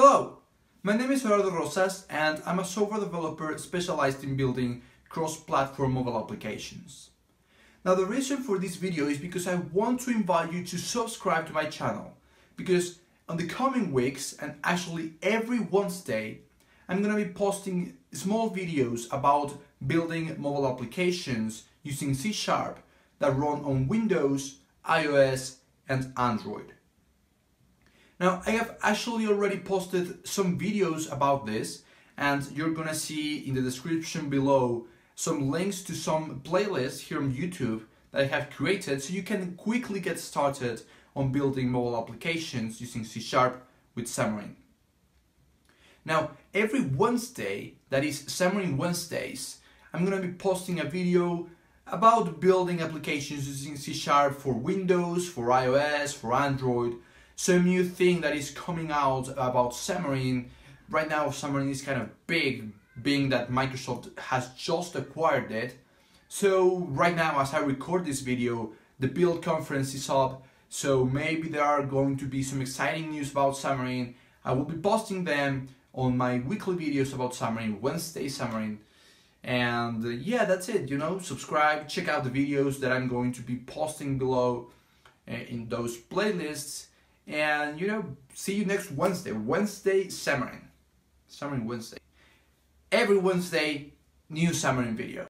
Hello, my name is Eduardo Rosas and I'm a software developer specialized in building cross-platform mobile applications. Now the reason for this video is because I want to invite you to subscribe to my channel, because on the coming weeks, and actually every Wednesday, I'm going to be posting small videos about building mobile applications using C# that run on Windows, iOS and Android. Now, I have actually already posted some videos about this, and you're gonna see in the description below some links to some playlists here on YouTube that I have created, so you can quickly get started on building mobile applications using C# with Xamarin. Now, every Wednesday, that is Xamarin Wednesdays, I'm gonna be posting a video about building applications using C# for Windows, for iOS, for Android. Some new thing that is coming out about Xamarin. Right now Xamarin is kind of big, being that Microsoft has just acquired it. So right now as I record this video, the build conference is up, so maybe there are going to be some exciting news about Xamarin. I will be posting them on my weekly videos about Xamarin, Wednesday Xamarin. And yeah, that's it, you know, subscribe, check out the videos that I'm going to be posting below in those playlists. And, you know, see you next Wednesday. Wednesday Xamarin. Xamarin Wednesday. Every Wednesday, new Xamarin video.